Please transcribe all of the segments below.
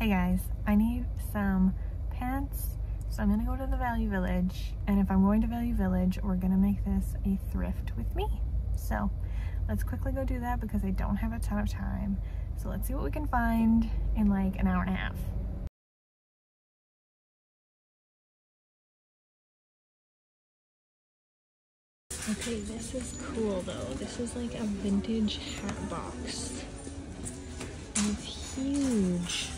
Hey guys, I need some pants, so I'm gonna go to the Value Village, and if I'm going to Value Village, we're gonna make this a thrift with me. So let's quickly go do that because I don't have a ton of time. So let's see what we can find in like an hour and a half. Okay, this is cool though. This is like a vintage hat box. And it's huge.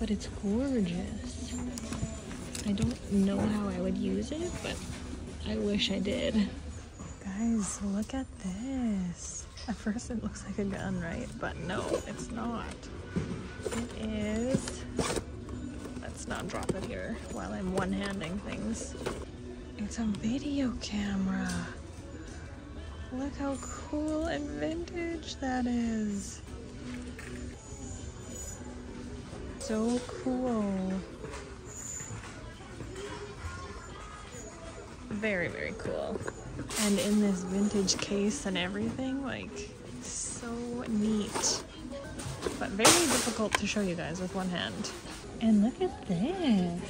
But it's gorgeous. I don't know how I would use it, but I wish I did. Guys, look at this. At first it looks like a gun, right? But no, it's not. It is... Let's not drop it here while I'm one-handing things. It's a video camera. Look how cool and vintage that is. So cool. Very, very cool. And in this vintage case and everything, like, so neat. But very difficult to show you guys with one hand. And look at this.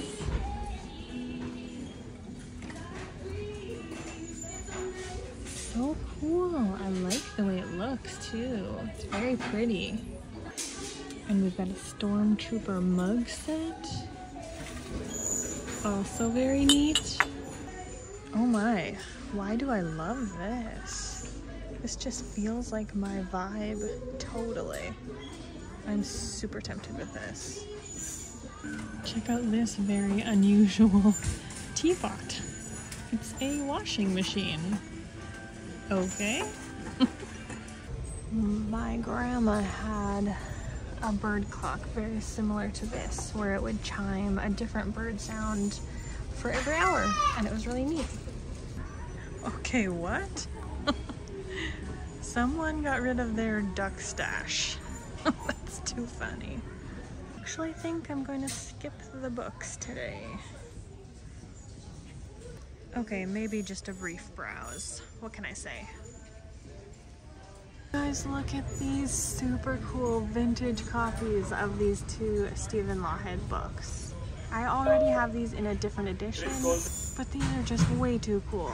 So cool. I like the way it looks too. It's very pretty. And we've got a Stormtrooper mug set. Also very neat. Oh my, why do I love this? This just feels like my vibe, totally. I'm super tempted with this. Check out this very unusual teapot. It's a washing machine. Okay. My grandma had a bird clock very similar to this, where it would chime a different bird sound for every hour, and it was really neat. Okay, what? Someone got rid of their duck stash. That's too funny. I actually think I'm going to skip the books today. Okay, maybe just a brief browse. What can I say? Guys, look at these super cool vintage copies of these two Stephen Lawhead books. I already have these in a different edition, but these are just way too cool.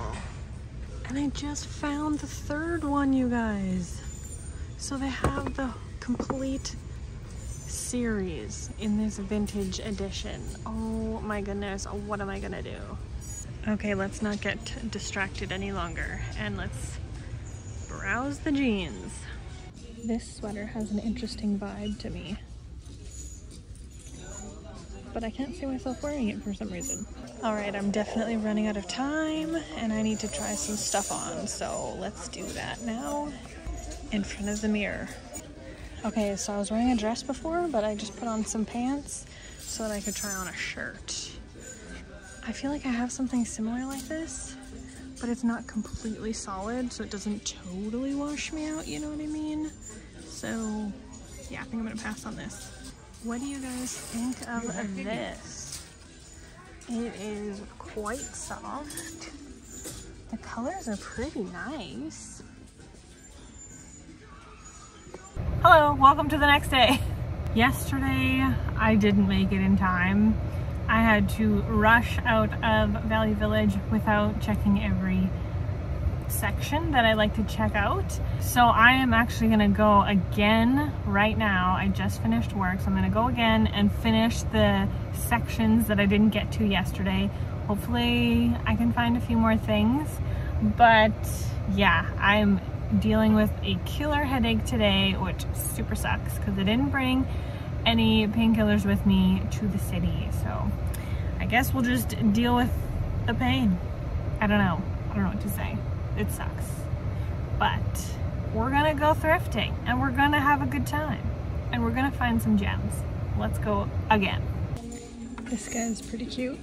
And I just found the third one, you guys. So they have the complete series in this vintage edition. Oh my goodness, what am I gonna do? Okay, let's not get distracted any longer, and let's browse the jeans. This sweater has an interesting vibe to me, but I can't see myself wearing it for some reason. All right, I'm definitely running out of time and I need to try some stuff on, so let's do that now in front of the mirror. Okay, so I was wearing a dress before, but I just put on some pants so that I could try on a shirt. I feel like I have something similar like this, but it's not completely solid, so it doesn't totally wash me out, you know what I mean? So yeah, I think I'm gonna pass on this. What do you guys think of this? It is quite soft. The colors are pretty nice. Hello, welcome to the next day. Yesterday, I didn't make it in time. I had to rush out of Value Village without checking every section that I like to check out. So I am actually gonna go again right now. I just finished work, so I'm gonna go again and finish the sections that I didn't get to yesterday. Hopefully I can find a few more things, but yeah, I'm dealing with a killer headache today, which super sucks because I didn't bring any painkillers with me to the city, so I guess we'll just deal with the pain. I don't know what to say. It sucks, but we're gonna go thrifting and we're gonna have a good time and we're gonna find some gems. Let's go again. This guy's pretty cute,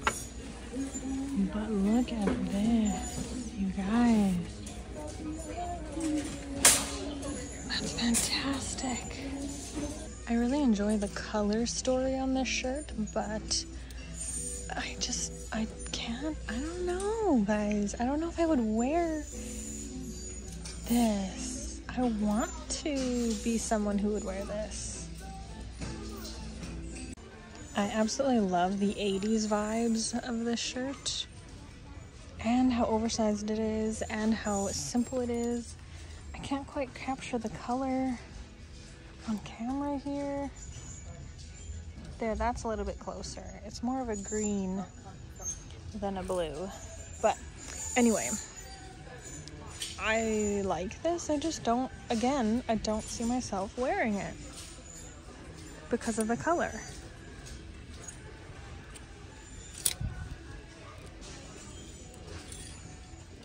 but look at this, you guys. That's fantastic. I really enjoy the color story on this shirt, but I can't, I don't know, guys. I don't know if I would wear this. I want to be someone who would wear this. I absolutely love the 80s vibes of this shirt and how oversized it is and how simple it is. I can't quite capture the color on camera here. There, that's a little bit closer. It's more of a green than a blue. But anyway, I like this. I just don't, again, I don't see myself wearing it because of the color.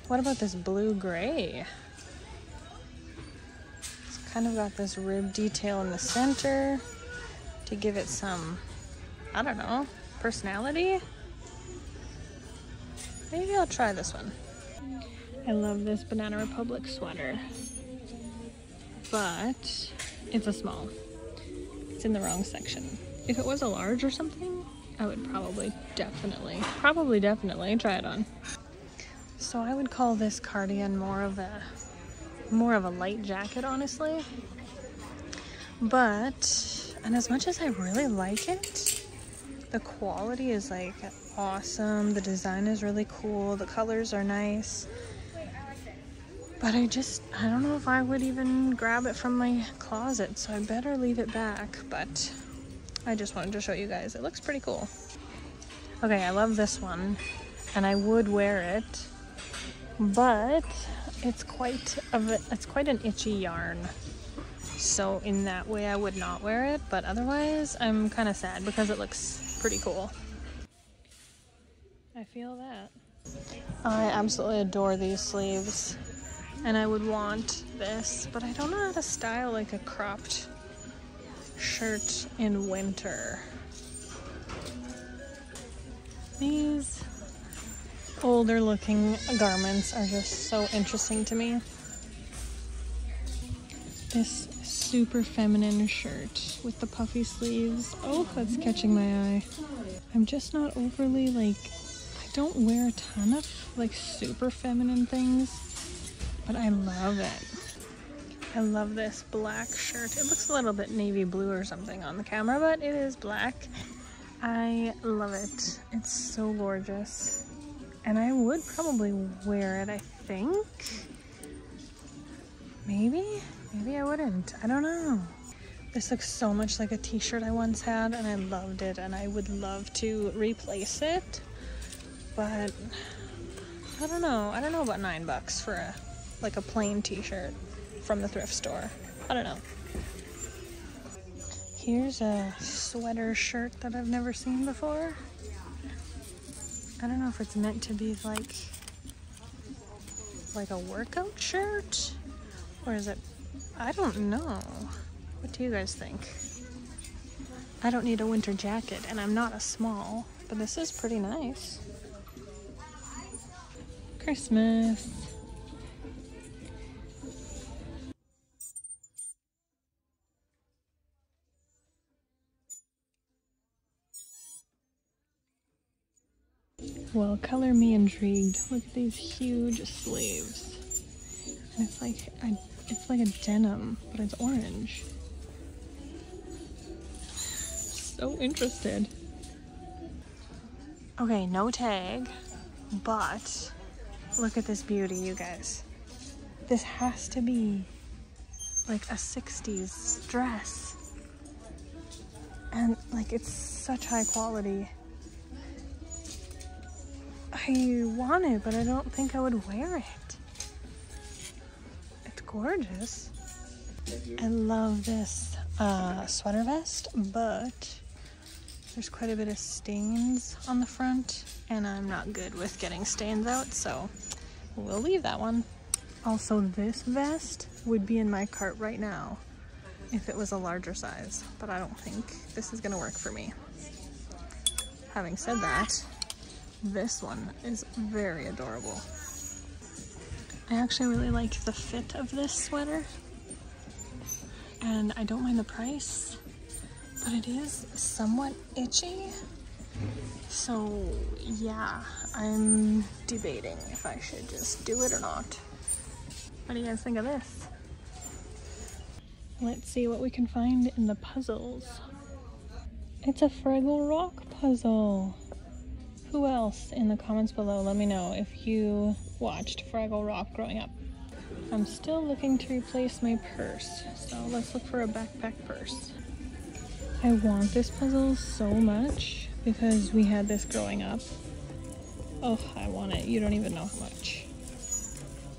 What about this blue-gray? It's kind of got this rib detail in the center to give it some, I don't know, personality? Maybe I'll try this one. I love this Banana Republic sweater, but it's a small. It's in the wrong section. If it was a large or something, I would probably definitely try it on. So I would call this cardigan more of a light jacket, honestly. And as much as I really like it, the quality is like awesome. The design is really cool. The colors are nice. But I don't know if I would even grab it from my closet, so I better leave it back. But I just wanted to show you guys. It looks pretty cool. Okay, I love this one and I would wear it. But it's quite an itchy yarn, so in that way I would not wear it, but otherwise I'm kind of sad because it looks pretty cool. I feel that. I absolutely adore these sleeves and I would want this, but I don't know how to style like a cropped shirt in winter. These older looking garments are just so interesting to me. This super feminine shirt with the puffy sleeves. Oh, that's catching my eye. I'm just not overly I don't wear a ton of super feminine things, but I love it. I love this black shirt. It looks a little bit navy blue or something on the camera, but it is black. I love it. It's so gorgeous. And I would probably wear it, I think. Maybe I wouldn't. I don't know. This looks so much like a t-shirt I once had and I loved it and I would love to replace it. But I don't know. I don't know about $9 for a plain t-shirt from the thrift store. I don't know. Here's a sweater shirt that I've never seen before. I don't know if it's meant to be like a workout shirt, or is it? I don't know. What do you guys think? I don't need a winter jacket and I'm not a small, but this is pretty nice. Christmas. Well, color me intrigued. Look at these huge sleeves. And it's like a denim, but it's orange. So interested. Okay, no tag, but look at this beauty, you guys. This has to be like a 60s dress. And it's such high quality. I want it, but I don't think I would wear it. It's gorgeous. I love this sweater vest, but there's quite a bit of stains on the front, and I'm not good with getting stains out, so we'll leave that one. Also, this vest would be in my cart right now if it was a larger size, but I don't think this is gonna work for me. Having said that, this one is very adorable. I actually really like the fit of this sweater and I don't mind the price, but it is somewhat itchy, so yeah, I'm debating if I should just do it or not. What do you guys think of this? Let's see what we can find in the puzzles. It's a Fraggle Rock puzzle. Who else? In the comments below, let me know if you watched Fraggle Rock growing up. I'm still looking to replace my purse, so let's look for a backpack purse. I want this puzzle so much because we had this growing up. Oh, I want it. You don't even know how much.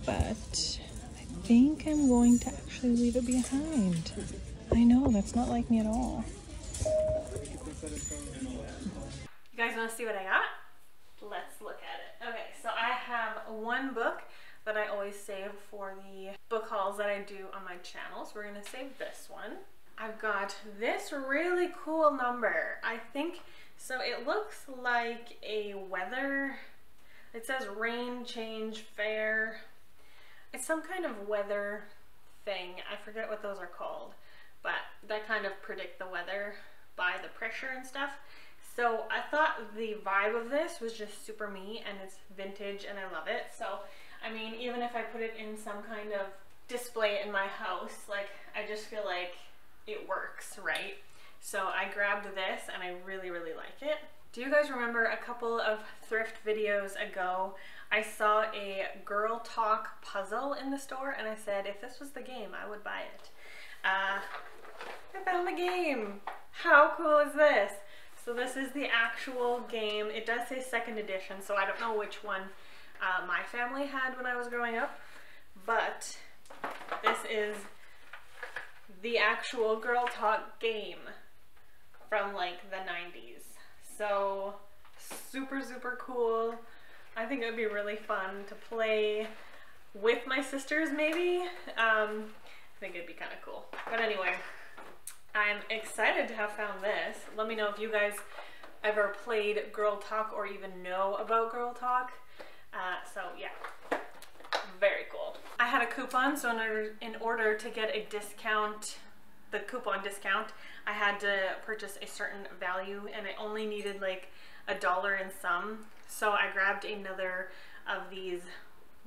But I think I'm going to actually leave it behind. I know, that's not like me at all. You guys want to see what I got? Let's look at it. Okay, so I have one book that I always save for the book hauls that I do on my channel. So we're gonna save this one. I've got this really cool number. I think, so it looks like a weather, it says rain change fair. It's some kind of weather thing. I forget what those are called, but that kind of predict the weather by the pressure and stuff. So I thought the vibe of this was just super me, and it's vintage and I love it. So I mean, even if I put it in some kind of display in my house, like, I just feel like it works, right? So I grabbed this and I really, really like it. Do you guys remember a couple of thrift videos ago, I saw a Girl Talk puzzle in the store and I said, if this was the game, I would buy it. I found the game. How cool is this? So this is the actual game. It does say second edition, so I don't know which one my family had when I was growing up, but this is the actual Girl Talk game from like the 90s. So super, super cool. I think it would be really fun to play with my sisters maybe. I think it'd be kind of cool. But anyway, I'm excited to have found this. Let me know if you guys ever played Girl Talk or even know about Girl Talk. So yeah, very cool. I had a coupon, so in order to get a discount, the coupon discount, I had to purchase a certain value, and I only needed like $1 and some. So I grabbed another of these.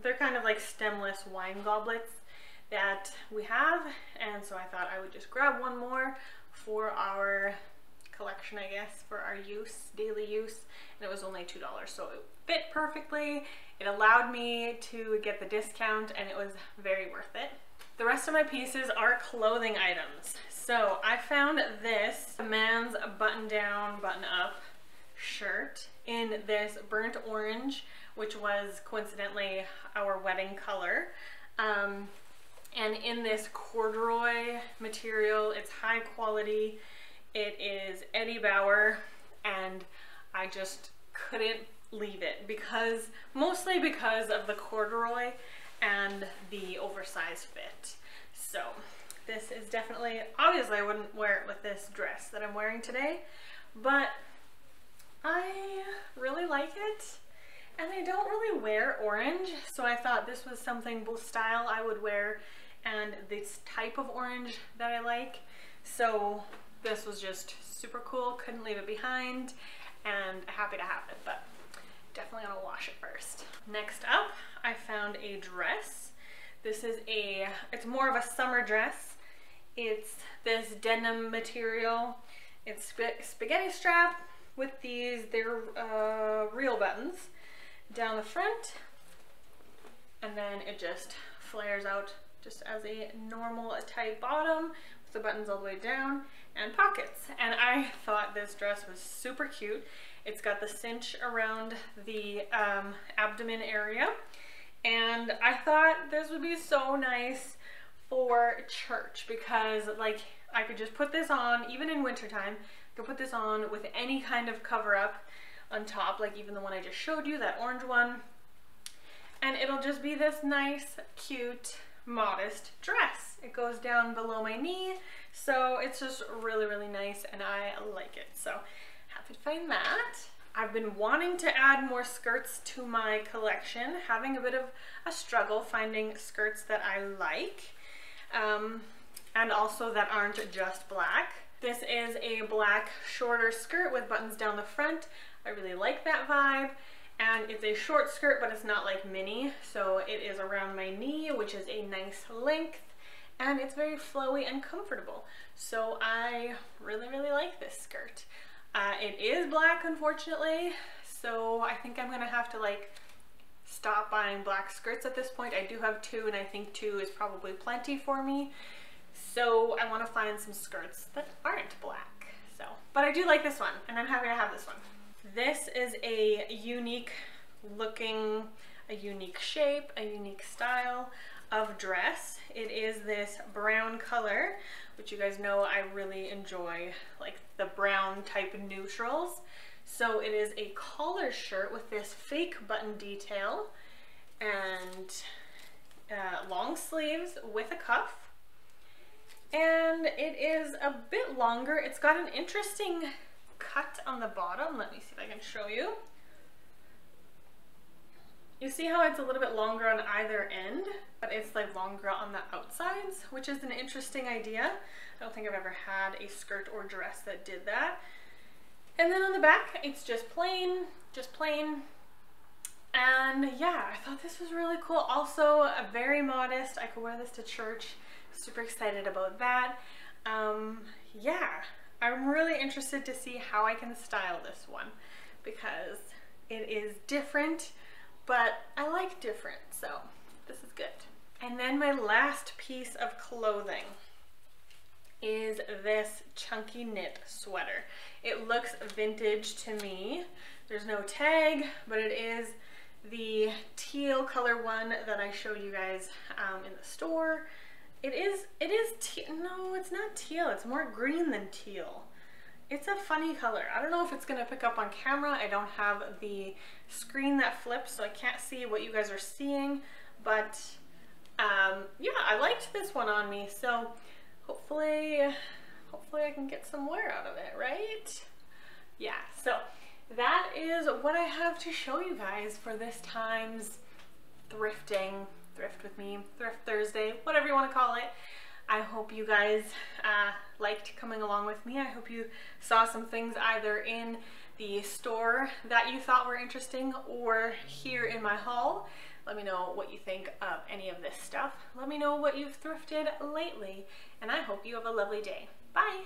They're kind of like stemless wine goblets that we have, and so I thought I would just grab one more for our collection, I guess, for our use, daily use, and it was only $2, so it fit perfectly. It allowed me to get the discount, and it was very worth it. The rest of my pieces are clothing items. So I found this man's button-down, button-up shirt in this burnt orange, which was coincidentally our wedding color. And in this corduroy material, it's high quality. It is Eddie Bauer, and I just couldn't leave it because, mostly because of the corduroy and the oversized fit. So this is definitely, obviously I wouldn't wear it with this dress that I'm wearing today, but I really like it, and I don't really wear orange, so I thought this was something, both style I would wear and this type of orange that I like. So this was just super cool, couldn't leave it behind, and happy to have it, but definitely gonna wash it first. Next up, I found a dress. This is a, it's more of a summer dress. It's this denim material. It's spaghetti strap with these, they're real buttons down the front, and then it just flares out just as a normal tight bottom. The buttons all the way down and pockets, and I thought this dress was super cute. It's got the cinch around the abdomen area, and I thought this would be so nice for church because, like, I could just put this on even in wintertime. I could put this on with any kind of cover up on top, like even the one I just showed you, that orange one, and it'll just be this nice, cute, modest dress. It goes down below my knee, so it's just really, really nice, and I like it. So happy to find that. I've been wanting to add more skirts to my collection, having a bit of a struggle finding skirts that I like, and also that aren't just black. This is a black shorter skirt with buttons down the front. I really like that vibe. And it's a short skirt, but it's not like mini, so it is around my knee, which is a nice length, and it's very flowy and comfortable. So I really, really like this skirt. It is black, unfortunately, so I think I'm going to have to like stop buying black skirts at this point. I do have two, and I think two is probably plenty for me. So I want to find some skirts that aren't black. So, but I do like this one, and I'm happy to have this one. This is a unique looking, a unique shape, a unique style of dress. It is this brown color, which you guys know I really enjoy, like the brown type neutrals. So it is a collar shirt with this fake button detail and long sleeves with a cuff. And it is a bit longer. It's got an interesting cut on the bottom. Let me see if I can show you. You see how it's a little bit longer on either end, but it's like longer on the outsides, which is an interesting idea. I don't think I've ever had a skirt or dress that did that. And then on the back, it's just plain. And yeah, I thought this was really cool. Also, very modest. I could wear this to church. Super excited about that. Yeah, I'm really interested to see how I can style this one because it is different, but I like different, so this is good. And then my last piece of clothing is this chunky knit sweater. It looks vintage to me. There's no tag, but it is the teal color one that I showed you guys in the store. It is teal. No, it's not teal. It's more green than teal. It's a funny color. I don't know if it's gonna pick up on camera. I don't have the screen that flips, so I can't see what you guys are seeing, but yeah, I liked this one on me, so hopefully I can get some wear out of it, right? Yeah, so that is what I have to show you guys for this time's thrifting, Thrift With Me, Thrift Thursday, whatever you wanna call it. I hope you guys liked coming along with me. I hope you saw some things either in the store that you thought were interesting or here in my haul. Let me know what you think of any of this stuff. Let me know what you've thrifted lately, and I hope you have a lovely day. Bye.